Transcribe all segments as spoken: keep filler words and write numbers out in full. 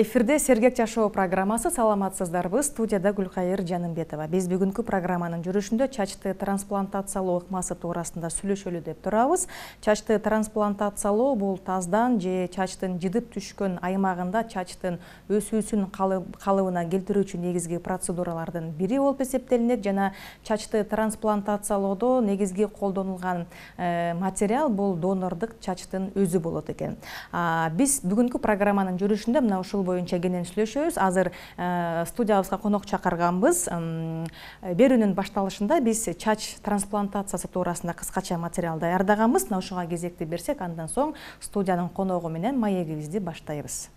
Эфирде Сергек жашоо программасы, саламатсыздарбы, студияда Гүлкайыр Жанымбетова. Биз бүгүнкү программанын жүрүшүндө чачты трансплантациялоо ыкмасы туурасында сүйлөшөлү деп турабыз. Чачты трансплантациялоо бул таздан же чачтын жидип түшкөн аймагында чачтын өсүүсүн калыбына келтирүүчү негизги процедуралардын бири болуп эсептелинет жана чачты трансплантациялоодо негизги колдонулган материал бул донордук чачтын өзү болот экен. Биз бүгүнкү программанын жүрүшүндө мына ушул боюнча кенен сүйлөшөбүз. Азыр студиябызга конок чакырганбыз. Берүүнүн башталышында биз чач трансплантациясы туурасында кыскача материал даярдаганбыз. Мына ушуга кезекти берсек, андан соң студиянын коногу менен маегибизди баштайбыз.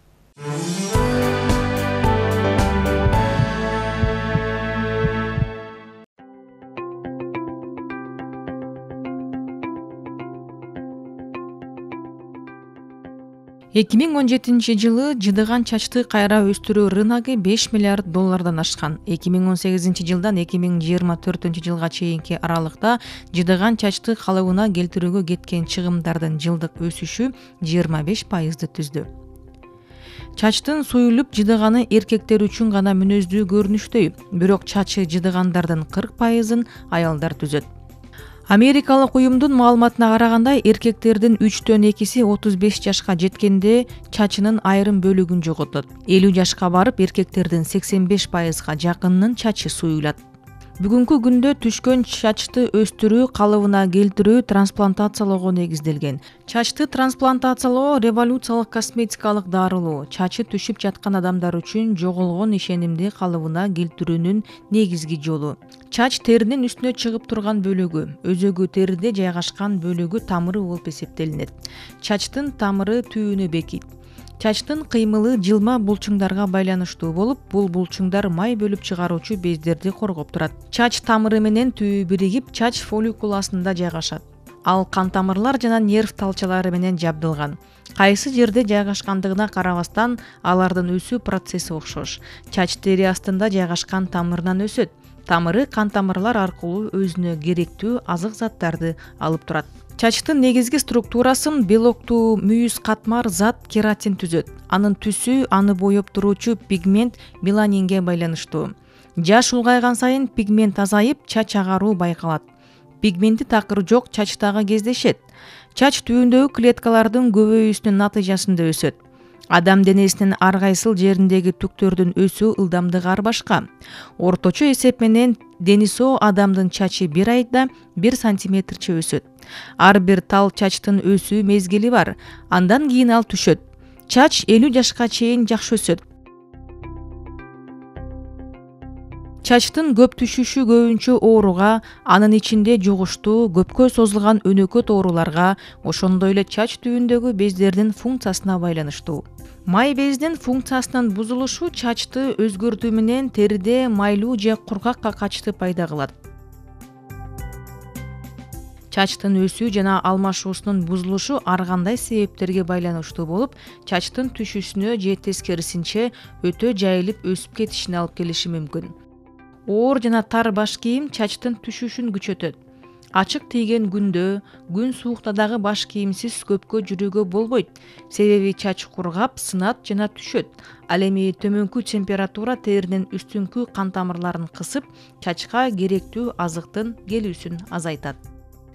эки миң он жетинчи жылы жыдыган чачты кайра өстүрүү рыногу беш миллиард доллардан ашкан. эки миң он сегизинчи жылдан эки миң жыйырма төртүнчү жылга чейинки аралыкта жыдыган чачты калыбына келтирүүгө кеткен чыгымдардын жылдык өсүшү жыйырма беш пайызды түздү. Чачтын суюлуп жыдыганы эркектер үчүн гана мүнөздүү көрүнүштөй, бирок чачы жыдыгандардын кырк пайызын аялдар түзөт. Америкалык уюмдун маалыматына караганда, эркектердин үчтөн экиси отуз беш жашка жеткенде чачынын айрым бөлүгүн жоготот. элүү жашка барып, эркектердин сексен беш пайызга жакынынын чачы суюлат. Бүгүнкү күндө түшкөн чачты өстүрүү, калыбына келтирүү трансплантациялоого негизделген. Чачты трансплантациялоо революциялык косметикалык дарылуу, чачы түшүп жаткан адамдар үчүн жоголгон ишенимди калыбына келтирүүнүн негизги жолу. Чач теринин үстүнө чыгып турган бөлүгү, өзөгү териде жайгашкан бөлүгү тамыры болуп эсептелинет. Чачтын тамыры түйүнү бекит. Чачтын кыймылы жылма булчуңдарга байланыштуу болуп, бул булчуңдар май бөлүп чыгаруучу бездерди коргоп турат. Чач тамыры менен түйү биригип, чач фолликуласында жайгашат. Ал кан тамырлар жана нерв талчалары менен жабдылган. Кайсы жерде жайгашкандыгына карабастан, алардын өсүү процесси окшош. Чач тери астында жайгашкан тамырынан өсөт. Тамыры кан тамырлар аркылуу өзүнө керектүү азык заттарды алып турат. Чачтын негизги структурасын белоктуу мүйүз катмар зат кератин түзөт. Анын түсү, аны боеп туруучу пигмент меланинге байланыштуу. Жаш улгайган сайын пигмент азайып, чач агаруу байкалат. Пигменти такыр жок чачтагы кездешет. Чач түйүндөгү клеткалардын көбөйүүсүнүн натыйжасында өсөт. Адам денесинин ар кайсыл жериндеги түктөрдүн өсүү ылдамдыгы ар башка. Орточо эсеп менен денисоо адамдын чачы бир айда бир сантиметрче өсөт. Ар бир тал чачтын өсүү мезгили бар. Андан кийин ал түшөт. Чач элүү жашка чейин жакшы өсөт. Чачтын көп түшүшү көбүнчө ооруга, анын ичинде жугуштуу, көпкө созулган өнөкөт ооруларга, ошондой эле чач түйүндөгү бездердин функциясына байланыштуу. Май бездин функциясынын бузулушу чачты өзгөртүү менен териде майлуу же кургак какачты пайда кылат. Чачтын өсүү жана алмашуусунун бузулушу ар кандай себептерге байланыштуу болуп, чачтын түшүшүнө же тескерисинче өтө жайылып өсүп кетишине алып келиши мүмкүн. Оор жана тар баш кийим чачтын түшүшүн күчөтөт. Ачык тийген күндө, күн суукта дагы баш кийимсиз көпкө жүрүүгө болбойт. Себеби чач кургап, сынат жана түшөт. Ал эми төмөнкү температура теринин үстүнкү кан тамырларын кысып, чачка керектүү азыктын келүүсүн азайтат.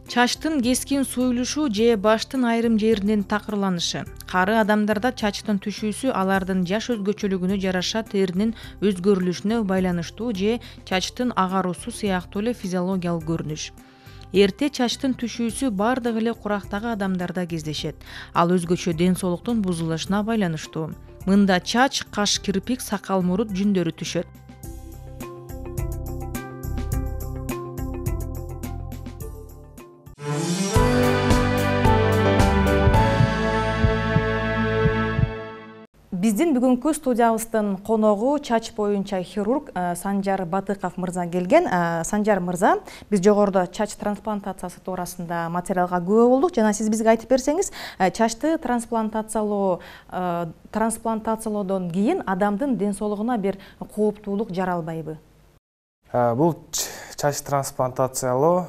Чачтын кескин суюлушу же баштын айрым жеринин такырланышы. Кары адамдарда чачтын түшүүсү алардын жаш өзгөчөлүгүнө жараша теринин өзгөрүлүшүнө байланыштуу же чачтын агаруусу сыяктуу эле физиологиялык көрүнүш. Эрте чачтын түшүүсү бардык эле курактагы адамдарда кездешет. Ал өзгөчө ден соолуктун бузулушуна байланыштуу. Мында чач, каш, кирпик, сакал, мурут жүндөрү түшөт. Биздин бүгүнкү студиябыздын коногу чач боюнча хирург Санжар Батыков Мырза келген. Санжар Мырза, биз жогоруда чач трансплантациясы туурасында материалга күбө болдук жана сиз бизге айтып берсеңиз, чачты трансплантациялоо трансплантациялоодон кийин адамдын ден соолугуна бир кооптуулук жаралбайбы? Бул чач трансплантациялоо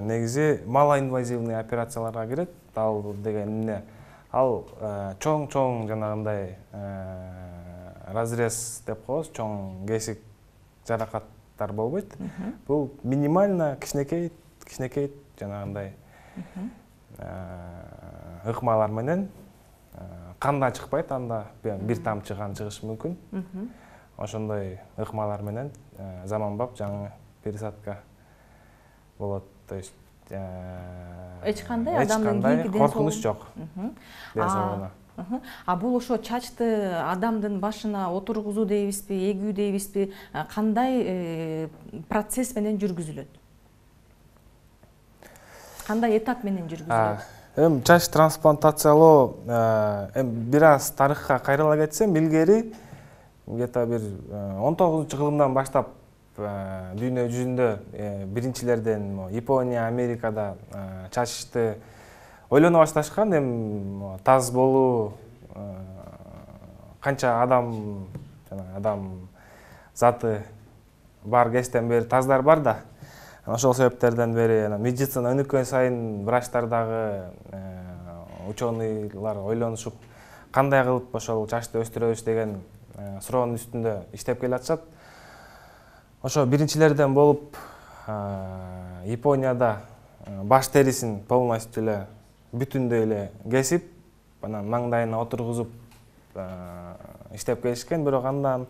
негизи малоинвазивный операцияларга кирет. Ал деген эмне ал чоң-чоң жанагындай разрез деп коебуз, чоң кесик жаракаттар болбойт. Бул минимально кичинекей, кичинекей жанагындай ыкмалар менен канда чыкпайт, анда бир тамчы кан чыгышы мүмкүн. Ошондой ыкмалар менен заманбап жаңы пересадка болот. То есть эч кандай адамдын кийгиден коркунуч жок. А бул ошо чачты адамдын башына отургузуу дейбизби, эгүү дейбизби, кандай процесс менен жүргүзүлөт? Кандай этап менен жүргүзүлөт? Эми чач трансплантациялоо эми бир аз тарыхка кайрыла кетсем, илгери где-то бир он тогузунчу кылымдан баштап дүйнө жүзүндө биринчилерден Япония, Америкада чачты ойлоно башташкан. Эми таз болуу канча адам адам заты бар кезден бери таздар бар да. Ошол себептерден бери медицина өнүккөн сайын врачтар дагы ученыйлар ойлонушуп кандай кылып ошол чачты өстүрөбүз деген суроонун үстүндө иштеп келатышат. Ошо биринчилерден болуп Японияда баш терисин полностью эле бүтүндөй эле кесип, анан маңдайына отургузуп иштеп келишкен, бирок андан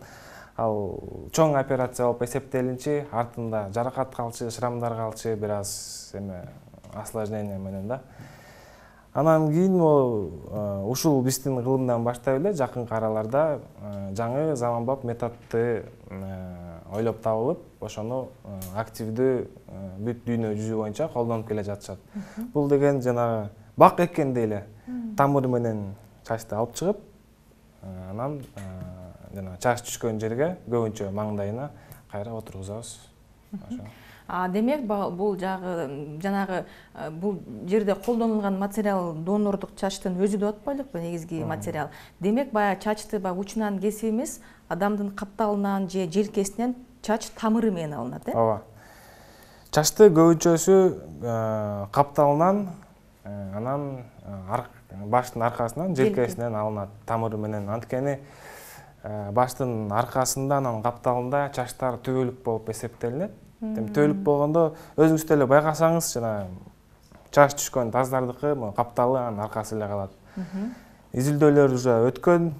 ал чоң операция болуп эсептелинчи, артында жаракат калчы, шрамдар калчы, бир аз эме осложнение менен да. Анан кийин ушул биздин кылымдан баштап эле жакынкы араларда жаңы заманбап методду ойлоп табылып, ошону активдүү бүт дүйнө жүзү боюнча колдонуп келе жатышат. Бул деген жанагы бак эккендей эле тамыр менен чачты алып чыгып, анан чач түшкөн жерге көбүнчө маңдайына кайра отургузабыз. Демек, бул жанагы бул жерде колдонулган материал донордук чачтын өзү деп атпайлыкпы, негизги материал? Демек, бая чачты баягы учунан кесип эмес, адамдын капталынан же желкесинен чач тамыры менен алынат, э? Ооба. Чачты көбүнчөсү капталынан, анан баштын аркасынан, желкесинен алынат, тамыры менен. Анткени баштын аркасында, анан капталында чачтар түбөлүк болуп эсептелинет. Төлүп болгондо өзүңүз деле байкасаңыз, жана чач түшкөн таздардыкы капталы, анын аркасы эле калат. Изилдөөлөр уже өткөн,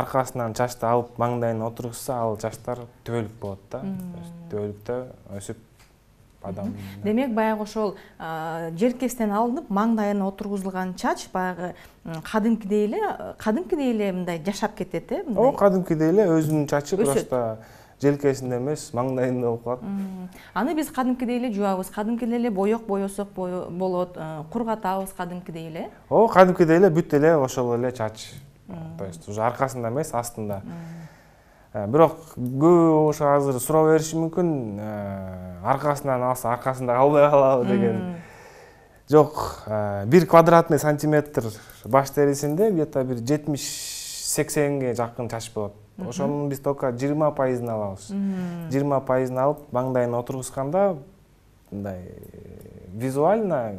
аркасынан чачты алып маңдайына отургузса, ал чачтар түбөлүк болот да. Түбөлүктө өсүп адам. Демек, баягы ошол желкесинен алынып маңдайына отургузулган чач баягы кадимкидей эле, кадимкидей эле мындай жашап кетет, э? О, кадимкидей эле өзүнүн чачы просто желкесинде эмес, маңдайында болуп калат. Аны биз кадимкидей эле жуабыз, кадимкидей эле боек боесок болот, кургатабыз кадимкидей эле. О, кадимкидей эле бүт эле ошол эле чач. То есть уже аркасында эмес, астында. Бирок көбү ошо азыр суроо бериши мүмкүн, аркасынан алса аркасында калбай калабы деген. Жок, бир квадратный сантиметр баш терисинде где-то бир жетимиш сексенге жакын чач болот. Ошонун биз только жыйырма пайызын алабыз. жыйырма пайызын алып, маңдайына отургузганда мындай визуально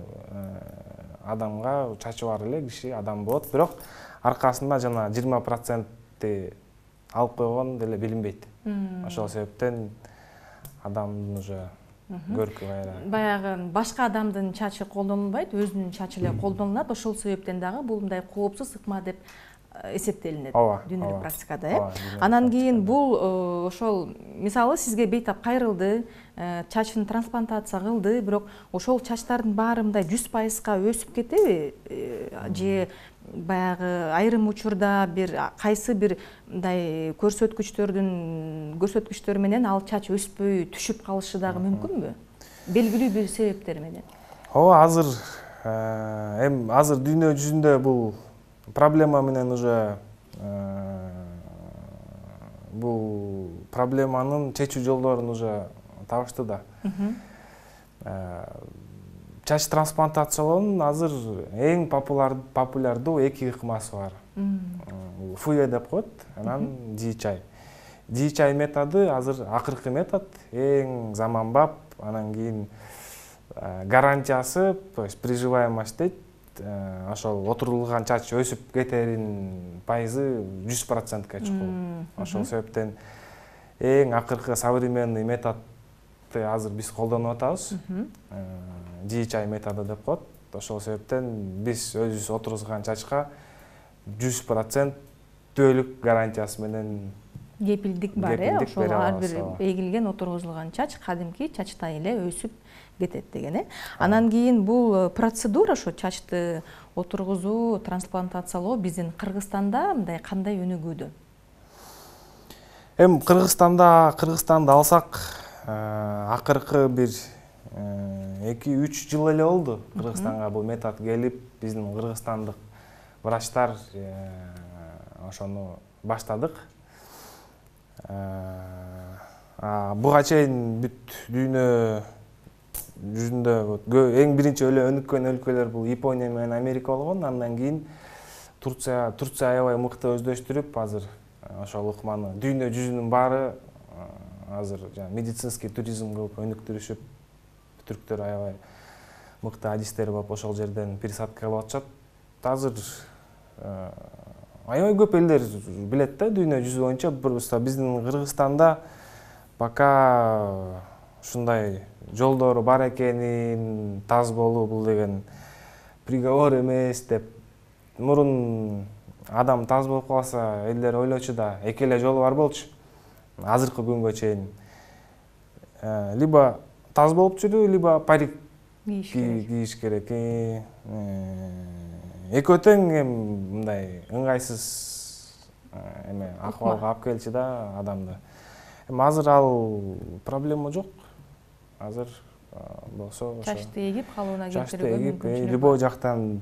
адамга чачы бар эле киши адам болот, бирок аркасында жана жыйырма процентти алып койгон деле билинбейт. Ошол себептен адамдын уже көркү кайра. Баягы башка адамдын чачы колдонулбайт, өзүнүн чачы эле колдонулат. Ошол себептен дагы бул мындай коопсуз ыкма деп эсептелинет дүйнөлүк практикада, э? Анан кийин бул ошол мисалы сизге бейтап кайрылды, чачын трансплантация кылды, бирок ошол чачтардын баары мындай жүз пайызга өсүп кетеби же баягы айрым учурда бир кайсы бир мындай көрсөткүчтөрдүн көрсөткүчтөр менен ал чач өспөй түшүп калышы дагы мүмкүнбү? Белгилүү бир себептер менен. Ооба, азыр эми азыр дүйнө жүзүндө бул проблема менен уже бул проблеманын чечүү жолдорун уже табышты да. Чач трансплантациялоонун азыр эң популярдуу эки ыкмасы бар. Фуэ деп коет, анан дичай. Дичай методу азыр акыркы метод, эң заманбап, анан кийин гарантиясы, то есть приживаемость дейт. ошол отурулган чач өсүп кетерин пайызы жүз процентке чыккан. Ошол себептен эң акыркы современный методду азыр биз колдонуп атабыз. Дичай методу деп коет. Ошол себептен биз өзүбүз отурган чачка жүз процент төлүк гарантиясы менен кепилдик бар, э? Ошол ар бир эгилген, отургузулган чач кадимки чачтай эле өсүп кетет деген, э? Анан кийин бул процедура, ошо чачты отургузуу, трансплантациялоо биздин Кыргызстанда мындай кандай өнүгүүдө? Эми Кыргызстанда, Кыргызстанды алсак, акыркы бир эки үч жыл эле болду. Кыргызстанга бул метод келип, биздин кыргызстандык врачтар ошону баштадык. Буга чейин бүт дүйнө жүзүндө эң биринчи эле өнүккөн өлкөлөр бул Япония менен Америка болгон. Андан кийин Турция, Турция аябай мыкты өздөштүрүп, азыр ошол ыкманы дүйнө жүзүнүн баары азыр медицинский туризм кылып өнүктүрүшүп, түрктөр аябай мыкты адистер болуп ошол жерден пересадка кылып атышат. Азыр аябай көп элдер билет да, дүйнө жүзү боюнча. Просто биздин Кыргызстанда пока ушундай жолдору бар экенин, таз болуу бул деген приговор эмес деп. Мурун адам таз болуп калса, элдер ойлочу да, эки эле жолу бар болчу. Азыркы күнгө чейин либо таз болуп жүрүү, либо парик кийиш керек. Эки өтөн мындай ыңгайсыз эме акыбалга алып келчи да адамды. Эми азыр ал проблема жок. Азыр болсо чачты эгип калууна келтирген любой жактан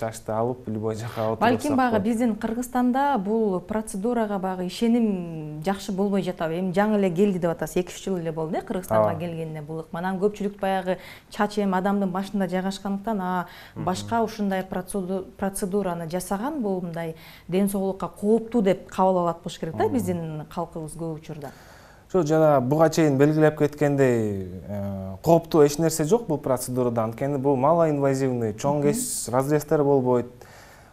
чачты алып, любой жака отурсак. Балким багы биздин Кыргызстанда бул процедурага багы ишеним жакшы болбой жатабы? Эми жаңы эле келди деп атасыз, эки үч жыл эле болду Кыргызстанга келгенине бул ыкма. Анан көпчүлүк баягы чач эми адамдын башында жайгашкандыктан, а башка ушундай процедураны жасаган бул мындай ден соолукка кооптуу деп кабыл алат болуш керек да биздин калкыбыз көп учурда. Ошо жана буга чейин белгилеп кеткендей, кооптуу эч нерсе жок бул процедурадан. Анткени бул малоинвазивный, чоң кесип разрезтер болбойт,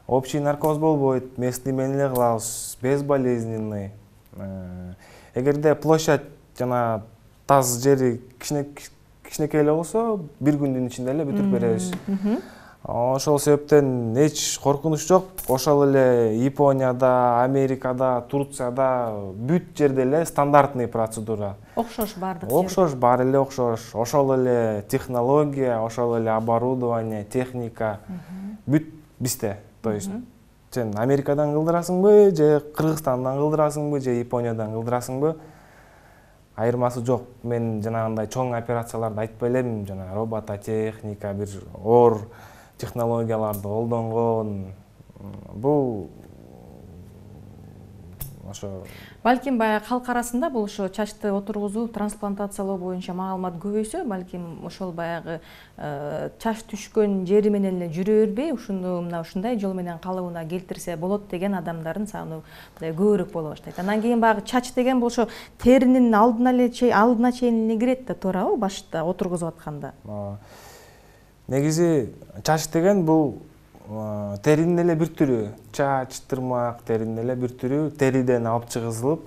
общий наркоз болбойт, местный менен эле кылабыз, безболезненный. Эгерде площадь жана таз жери кичинекей эле болсо, бир күндүн ичинде эле бүтүрүп беребиз. Ошол себептен эч коркунуч жок. Ошол эле Японияда, Америкада, Турцияда бүт жерде эле стандартный процедура. Окшош бардык. Окшош бар эле, окшош. Ошол эле технология, ошол эле оборудование, техника бүт бизде. То есть сен Америкадан кылдырасыңбы, же Кыргызстандан кылдырасыңбы, же Япониядан кылдырасыңбы? Айырмасы жок. Мен жанагындай чоң операцияларды айтпай элем, жана робототехника, бир ор технологияларды колдонгон. Бул ошо балким баягы халк арасында бул ошо чачты отургузуу, трансплантациялоо боюнча маалымат көбөйсө, балким ошол баягы чач түшкөн жери менен эле жүрө бербей, ушуну мына ушундай жол менен калыбына келтирсе болот деген адамдардын саны мындай көбүрөөк боло баштайт. Анан кийин баягы чач деген бул ошо теринин алдына эле алдына чейин эле кирет да, туурабы, башта отургузуп атканда? Негизи чач деген бул теринин эле бир түрү. Чач, тырмак теринин эле бир түрү. Териден алып чыгызылып,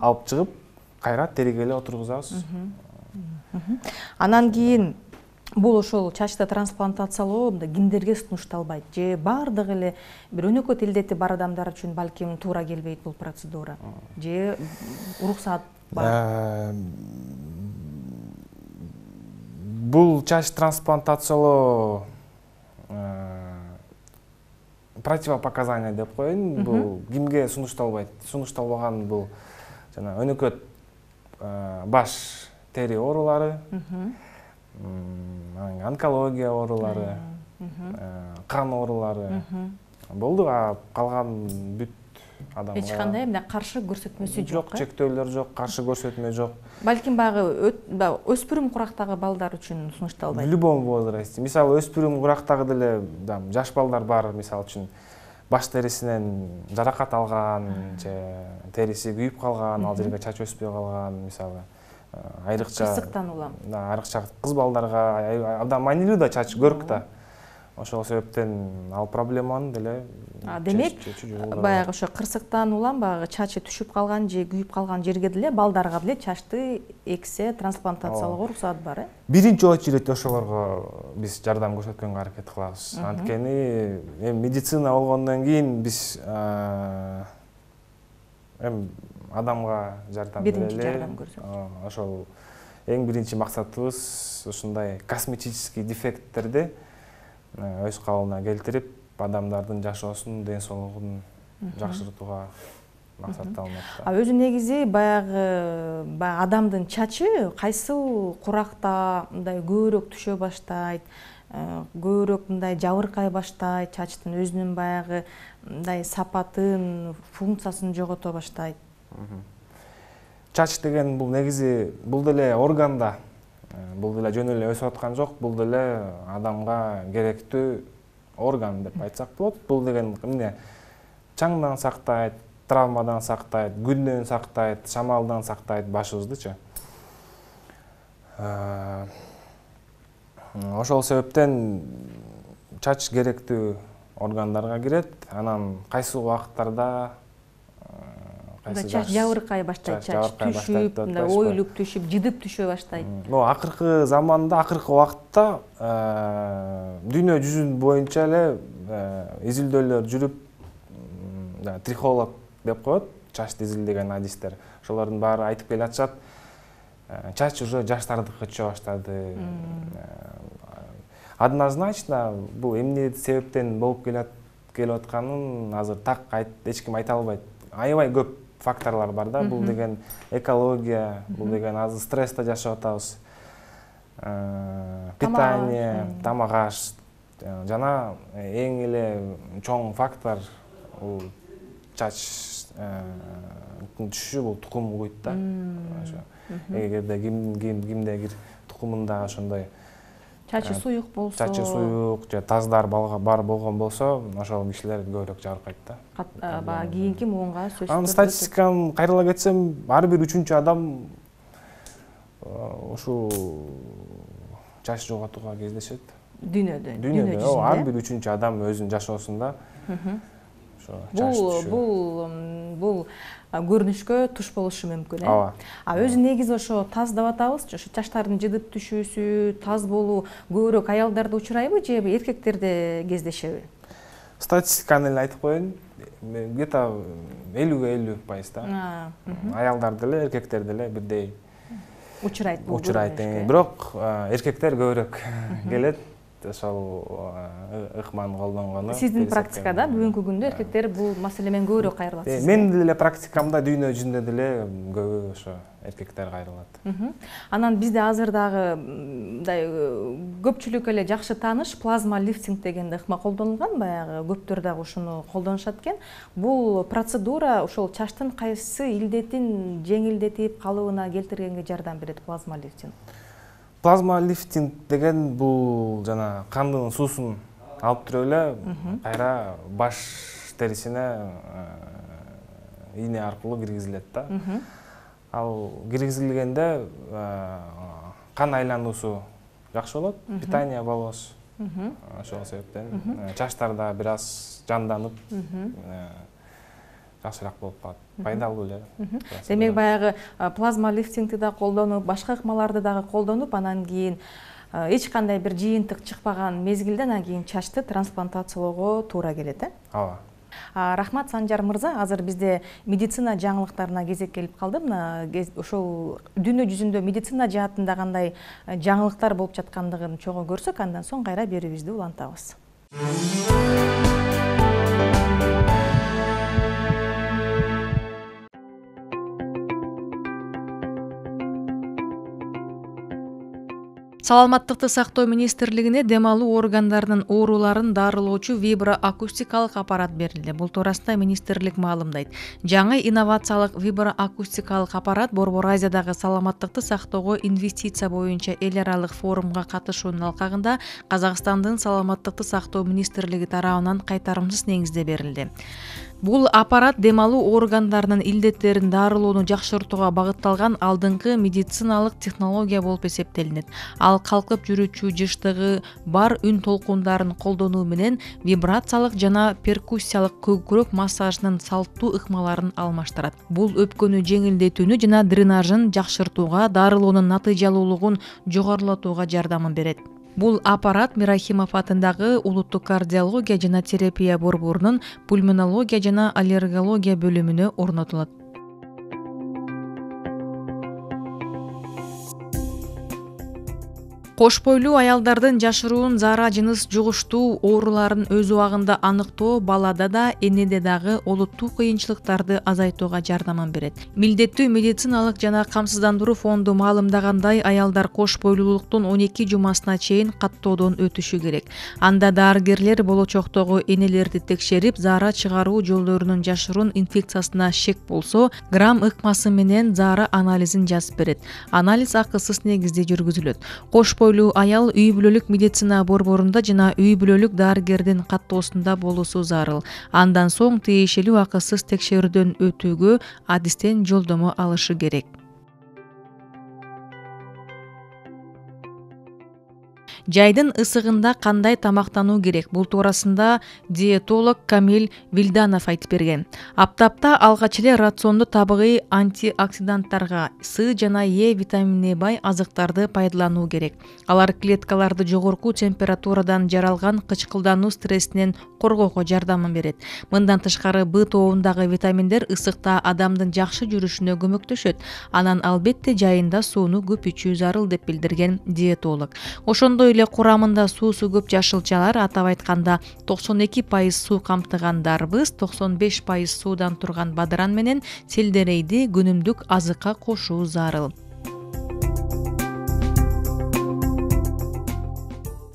алып чыгып, кайра териге эле отургузабыз. Анан кийин бул ошол чачты трансплантациялоо кимдерге сунушталбайт? Же баардык эле бир өнөкөт илдети бар адамдар үчүн балким туура келбейт бул процедура? Же уруксат бар? Бул чач трансплантациялоо противопоказание деп коеюн. Бул кимге сунушталбайт? Сунушталбаган бул жана өнөкөт баш тери оорулары, онкология оорулары, кан оорулары болду. А калган бүт адамга эч кандай мына каршы көрсөтмөсү жок, чектөөлөр жок, каршы көрсөтмө жок. Балким баягы өспүрүм курактагы балдар үчүн сунушталбайт. В любом возрасте. Мисалы, өспүрүм курактагы деле жаш балдар бар, мисалы үчүн баш терисинен жаракат алган же териси күйүп калган, ал жерге чач өспөй калган, мисалы айрыкча кызыктан улам. Да, айрыкча кыз балдарга абдан маанилүү да чач көрк да. Ошол себептен ал проблеманы деле. Демек, баягы ошо кырсыктан улам баягы чачы түшүп калган же күйүп калган жерге деле балдарга деле чачты эксе трансплантациялоо уруксат бар, э? Биринчи очередде ошолорго биз жардам көрсөткөнгө аракет кылабыз. Анткени эми медицина болгондон кийин биз эми адамга жардам берели. Биринчи жардам көрсөтөбүз. Ошол эң биринчи максатыбыз ушундай косметический дефекттерди өз калыбына келтирип, адамдардын жашоосун, ден соолугун жакшыртууга максатталмакта. А өзү негизи баягы адамдын чачы кайсыл куракта мындай көбүрөөк түшө баштайт, көбүрөөк мындай жабыркай баштайт, чачтын өзүнүн баягы мындай сапатын, функциясын жогото баштайт. Чач деген бул негизи бул деле органда, бул деле жөн эле өсүп аткан жок, бул деле адамга керектүү орган деп айтсак болот. Бул деген эмне? Чаңдан сактайт, травмадан сактайт, күндөн сактайт, шамалдан сактайт башыбыздычы. Ошол себептен чач керектүү органдарга кирет, анан кайсы убакыттарда чач жабыркай баштайт, чач түшүп, оюлуп түшүп, жидип түшө баштайт. Акыркы заманда, акыркы убакытта дүйнө жүзүн боюнча эле изилдөөлөр жүрүп, трихолог деп коет, чачты изилдеген адистер. Ошолордун баары айтып келатышат. Чач уже жаштардыкы түшө баштады. Однозначно бул эмне себептен болуп келип атканын азыр так эч ким айта албайт. Аябай көп факторлар бар да, бул деген экология, бул деген азыр стресста жашап атабыз, питание, тамак аш, жана эң эле чоң фактор бул чач түшү, бул тукум угуйт да. Эгерде кимдегир тукумунда ошондой чачы суюк болсо, чачы суюк же таздар бар болгон болсо, ошол кишилер көбүрөөк жабыркайт да. Баа кийинки моонга сөз. Анын статистиканы кайрыла кетсем, ар бир үчүнчү адам ушу чач жоготууга кездешет. Дүйнөдө. Дүйнөдө ар бир үчүнчү адам өзүнүн жашоосунда ошо чач түшү. Бул бул көрүнүшкө туш болушу мүмкүн, э? Ооба. А өзү негизи ошо таз деп атабызчы, ошо чачтардын жидип түшүүсү, таз болуу көбүрөөк аялдарда учурайбы же эркектерде кездешеби? Статистиканы эле айтып коеюн, где-то элүүгө элүү пайыз да. Аялдар деле, эркектер деле бирдей учурайт. Учурайт. Бирок эркектер көбүрөөк келет. Ошол ыкманы колдонгону. Сиздин практикада бүгүнкү күндө эркектер бул маселе менен көбүрөөк кайрылат. Мен деле практикамда дүйнө жүзүндө деле көбү ошо эркектер кайрылат. Анан бизде азыр дагы мындай көпчүлүк эле жакшы тааныш плазма лифтинг деген ыкма колдонулган, баягы көптөр дагы ушуну колдонушат экен. Бул процедура ошол чачтын кайсы илдетин жеңилдетип, калыбына келтиргенге жардам берет плазма лифтинг. Плазма лифтинг деген бул жана кандын суусун алып туруп эле кайра баш терисине ийне аркылуу киргизилет да. Ал киргизилгенде кан айлануусу жакшы болот, питание болобуз. Ошол себептен чачтарда бир аз жанданып жакшыраак болуп калат. Пайдалуу эле. Демек баягы плазма лифтингти да колдонуп, башка ыкмаларды дагы колдонуп, анан кийин эч кандай бир жыйынтык чыкпаган мезгилден анан кийин чачты трансплантациялоого туура келет, э? Ооба. Рахмат, Санжар мырза. Азыр бизде медицина жаңылыктарына кезек келип калды. Мына ошол дүйнө жүзүндө медицина жаатында кандай жаңылыктар болуп жаткандыгын чогуу көрсөк, андан соң кайра берүүбүздү улантабыз. Саламаттыкты сактоо министрлигине дем алуу органдарынын ооруларын дарылоочу виброакустикалык аппарат берилди. Бул туурасында министрлик маалымдайт. Жаңы инновациялык виброакустикалык аппарат Борбор Азиядагы саламаттыкты сактоого инвестиция боюнча эл аралык форумга катышуунун алкагында Казакстандын саламаттыкты сактоо министрлиги тарабынан кайтарымсыз негизде берилди. Бұл аппарат демалу органдарының илдеттерін дарылуыны жақшыртуға бағытталған алдыңғы медициналық технология болып есептелінеді. Ал қалқып жүрүчү жыштығы бар үн толқундарын қолдонуу менен вибрациялық жана перкуссиялық көкүрөк массажының салттуу ыкмаларын алмаштырат. Бұл өпкөнү жеңилдетүүнү жана дренажын жақшыртууга, дарылуунун натыйжалуулугун жогорулатууга жардамын берет. Бұл аппарат Мирахимов атындағы улуттук кардиология жана терапия борборунун пульмонология жана аллергология бөлүмүнө орнотулат. Кош бойлуу аялдардын жашыруун зара жыныс жугуштуу ооруларын өз убагында аныктоо балада да энеде дагы олуттуу кыйынчылыктарды азайтууга жардамын берет. Милдеттүү медициналык жана камсыздандыруу фонду маалымдагандай, аялдар кош бойлуулуктун он эки жумасына чейин каттоодон өтүшү керек. Анда дарыгерлер болочоктогу энелерди текшерип, зара чыгаруу жолдорунун жашыруун инфекциясына шек болсо, грамм ыкмасы менен зара анализин жазып берет. Анализ акысыз негизде жүргүзүлөт. Кош бойлуу аял үй бүлөлүк медицина борборунда жана үй бүлөлүк дарыгердин каттоосунда болуусу зарыл. Андан соң тиешелүү акысыз текшерүүдөн өтүүгө адистен жолдомо алышы керек. Жайдын ысыгында кандай тамактануу керек? Бул туурасында диетолог Камиль Вилданов айтып берген. Аптапта алгач эле рационду табигый антиоксиданттарга, С жана Е витаминине бай азыктарды пайдалануу керек. Алар клеткаларды жогорку температурадан жаралган кычкылдануу стрессинен коргоого жардамын берет. Мындан тышкары, Б тобундагы витаминдер ысыкта адамдын жакшы жүрүшүнө көмөктөшөт. Анан албетте жайында сууну көп ичүү зарыл деп билдирген диетолог. Ошондой эле курамында суусу көп жашылчалар, атап айтканда токсон эки пайыз суу камтыган дарбыз, токсон беш пайыз суудан турган бадыран менен селдерейди күнүмдүк азыкка кошуу зарыл.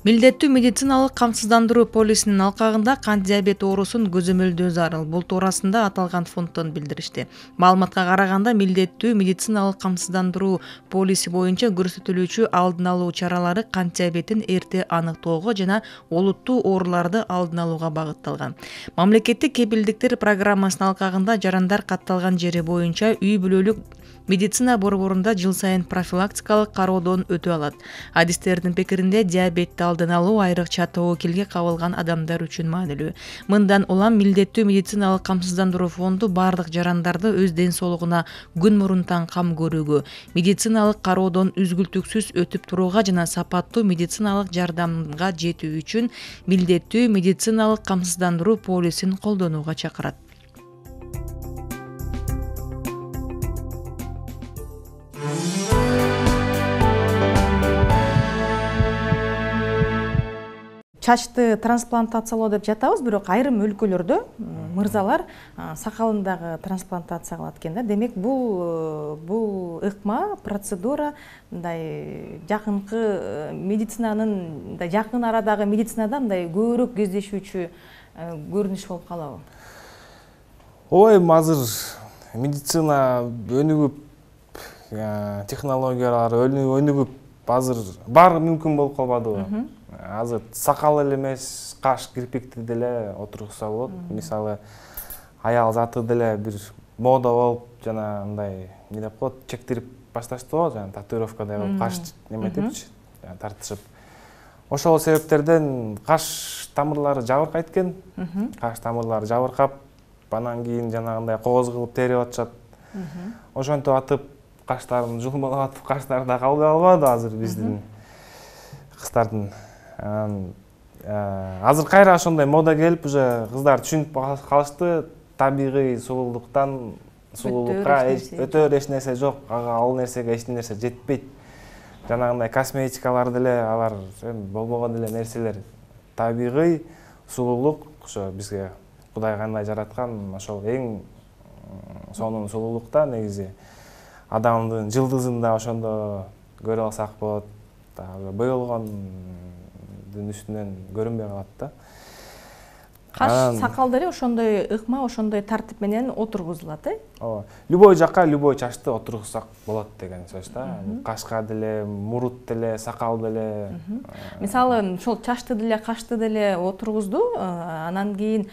Милдеттүү медициналык камсыздандыруу полисинин алкагында кант диабети оорусун көзөмөлдөө зарыл. Бул туурасында аталган фонддон билдиришти. Маалыматка караганда, милдеттүү медициналык камсыздандыруу полиси боюнча көрсөтүлүүчү алдын алуу чаралары кант диабетин эрте аныктоого жана олуттуу ооруларды алдын алууга багытталган. Мамлекеттик кепилдиктер программасынын алкагында жарандар катталган жери боюнча үй бүлөлүк медицина борборунда жыл сайын профилактикалык кароодон өтө алат. Адистердин пикиринде, диабетти алдын алуу айрыкча тоокилге кабылган адамдар үчүн маанилүү. Мындан улам милдеттүү медициналык камсыздандыруу фонду баардык жарандарды өз ден соолугуна күн мурунтан кам көрүүгө, медициналык кароодон үзгүлтүксүз өтүп турууга жана сапаттуу медициналык жардамга жетүү үчүн милдеттүү медициналык камсыздандыруу полисин колдонууга чакырат. Чачты трансплантациялоо деп жатабыз, бирок айрым өлкөлөрдө мырзалар сакалындагы трансплантация кылат экен да. Демек бул бул ыкма, процедура мындай жакынкы медицинанын, жакын арадагы медицинадан мындай көбүрөөк кездешүүчү көрүнүш болуп калабы? Ой, азыр медицина өнүгүп, технологиялар өнүгүп, азыр баары мүмкүн болуп калбадыбы? Азыр сакал эле эмес, каш, кирпикти деле отургузса болот. Мисалы, аял заты деле бир мода болуп жана мындай эмне деп коет, чектирип башташты, жана татуировкадай болуп каш неметипчи, тартышып. Ошол себептерден каш тамырлары жабыркайт экен. Каш тамырлары жабыркап, анан кийин жанагындай кооз кылып терип атышат. Ошентип атып каштарын жулмалап, каштар да калбай албады азыр биздин кыздардын. Азыр кайра ошондой мода келип, уже кыздар түшүнүп калышты, табигый сулуулуктан сулуулукка өтөр эч нерсе жок, ага ал нерсеге эч нерсе жетпейт. Жанагындай косметикалар деле, алар болбогон деле нерселер. Табигый сулуулук ошо бизге Кудай кандай жараткан, ошол эң сонун сулуулукта негизи адамдын жылдызында ошондо көрө алсак болот. Боёлгон үстүнөн көрүнбөй калат да. Қаш сақалдары ошондой ықма, ошондой тартып менен отырғызылады. Любой жаққа, любой чашты отырғызсақ болады деген сөз да. Қашқа деле, мұрут деле, сақал деле. Мисалы, шол чашты деле, қашты деле отырғызды, анан кейін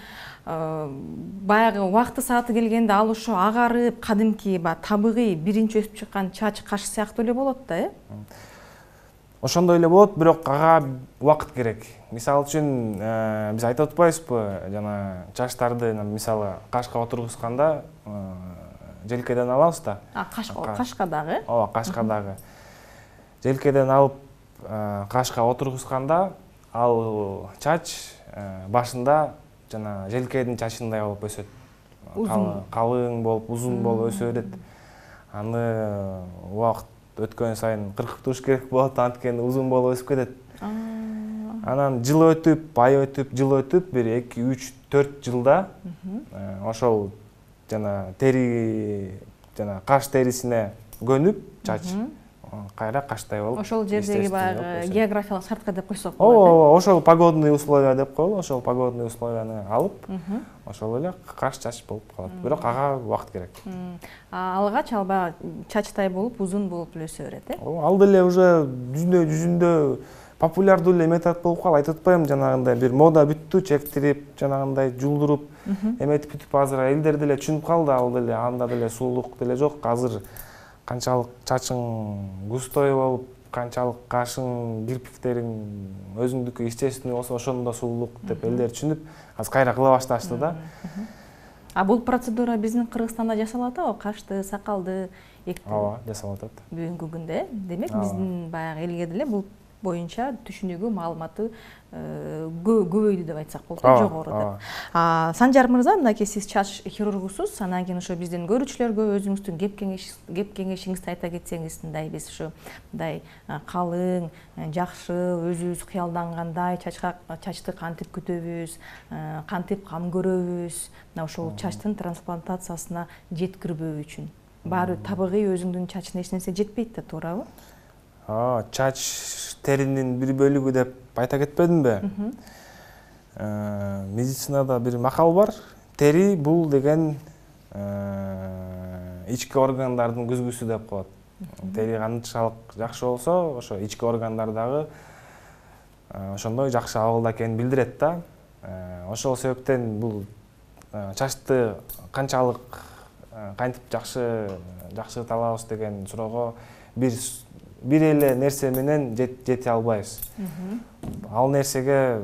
баяғы уақыты сааты келгенде ал ушу ағарып, кадимки, табыгы биринчи өсіп шыққан чач қаш сияқты эле болот да, э? Ошондой эле болот, бирок ага убакыт керек. Мисалы үчүн биз айтып отпайбызбы, жана чачтарды мисалы кашка отургузганда желкеден алабыз да. А, кашкадагы? Ооба, кашкадагы. Желкеден алып кашка отургузганда ал чач башында жана желкедин чачындай болуп өсөт. Калың болуп, узун болуп өсө берет. Аны убакыт өткөн сайын кыркып туруш керек болот, анткени узун болуп өсүп кетет. Анан жыл өтүп, ай өтүп, жыл өтүп, бир эки, үч, төрт жылда ошол жана тери жана каш терисине көнүп, чач кайра каштай болуп. Ошол жердеги баягы географиялык шартка деп койсок болот. Ооба, ошол погодный условия деп коелу, ошол погодный условияны алып, ошол эле каш чач болуп калат. Бирок ага убакыт керек. Алгач алба чачтай болуп, узун болуп өсө берет, э? Ал деле уже жүзүндө жүзүндө популярдуу эле метод болуп калып, айтып атпаймынбы, жанагындай бир мода бүттү, чектирип, жанагындай жулдуруп, эметип бүтүп азыр элдер деле түшүнүп калды, ал деле анда деле суулук деле жок. Азыр канчалык чачың густой болуп, канчалык кашың, кирпиктериң өзүңдүкү естественный болсо, ошондо суулук деп элдер түшүнүп, азыр кайра кыла башташты да. А бул процедура биздин Кыргызстанда жасалат атабы? Кашты, сакалды эктирүү? Ооба, жасалат атат. Бүгүнкү күндө, демек биздин баягы элге деле бул боюнча түшүнүгү, маалыматы көбөйдү деп айтсак болот, жогору деп. Санжар мырза, мынакей сиз чач хирургусуз, анан кийин ошо биздин көрүүчүлөргө өзүңүздүн кеп кеңешиңизди айта кетсеңиз, мындай биз ушу мындай калың, жакшы, өзүбүз кыялдангандай чачка чачты кантип күтөбүз, кантип кам көрөбүз, мына ошол чачтын трансплантациясына жеткирбөө үчүн баары табигый өзүңдүн чачына эч нерсе жетпейт да, туурабы? Чач теринин бир бөлүгү деп айта кетпедимби? Медицинада бир макал бар. Тери бул деген ички органдардын көзгүсү деп коет. Тери канчалык жакшы болсо, ошо ички органдардагы ошондой жакшы абалда экенин билдирет да. Ошол себептен бул чачты канчалык кантип жакшы жакшырта алабыз деген суроого бир бир эле нерсе менен жете албайбыз. Ал нерсеге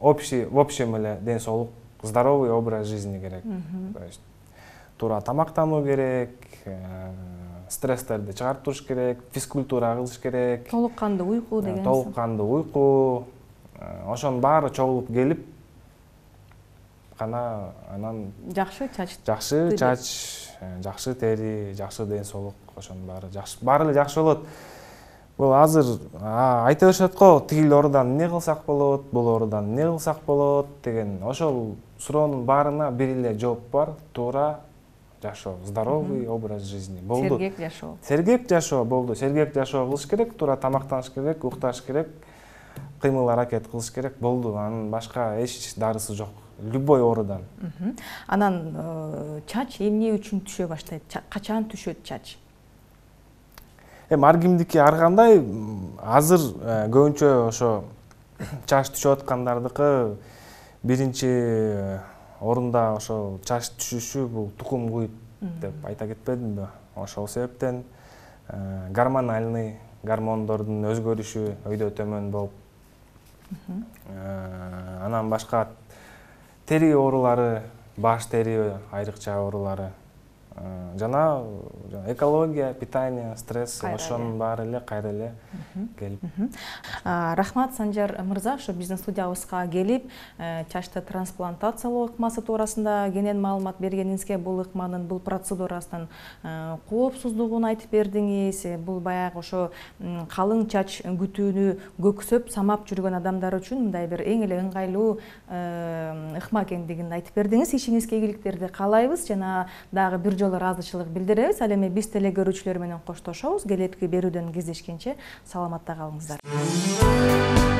общий, в общем эле ден соолук, здоровый образ жизни керек. То есть туура тамактануу керек, стресстерди чыгарып туруш керек, физкультура кылыш керек. Толук кандуу уйку деген. Толук кандуу уйку. Ошонун баары чогулуп келип гана анан жакшы чач, жакшы чач, жакшы тери, жакшы ден соолук, ошонун баары жакшы, баары эле жакшы болот. Бул азыр айта беришет го, тигил оорудан эмне кылсак болот, бул оорудан эмне кылсак болот деген ошол суроонун баарына бир эле жооп бар. Туура жашоо, здоровый образ жизни болду. Сергек жашоо. Сергек жашоо болду. Сергек жашоо кылыш керек, туура тамактаныш керек, укташ керек, кыймыл аракет кылыш керек болду. Анын башка эч дарысы жок. Любой оорудан. Анан чач эмне үчүн түшө баштайт? Качан түшөт чач? Эми аргимдики ар кандай азыр көбүнчө ошо чач түшүп аткандардыкы биринчи орунда ошо чач түшүшү бул тукум куйт деп айта кетпедимби? Ошол себептен гормональный гормондордун өзгөрүшү өйдө төмөн болуп, анан башка тери оорулары, баш тери айрыкча оорулары, жана экология, питание, стресс, ошонун баары эле кайра эле келип. Рахмат, Санжар мырза, ошо биздин студиябызга келип, чачты трансплантациялоо ыкмасы туурасында кенен маалымат бергениңизге, бул ыкманын, бул процедурасынын коопсуздугун айтып бердиңиз. Бул баягы ошо калың чач күтүүнү көксөп, самап жүргөн адамдар үчүн мындай бир эң эле ыңгайлуу ыкма экендигин айтып бердиңиз. Ишиңизге ийгиликтерди каалайбыз жана дагы бир жолу разычылык билдиребиз. Ал эми биз теле көрүүчүлөр менен коштошобуз. Келетки берүүдөн кездешкенче саламатта калыңыздар.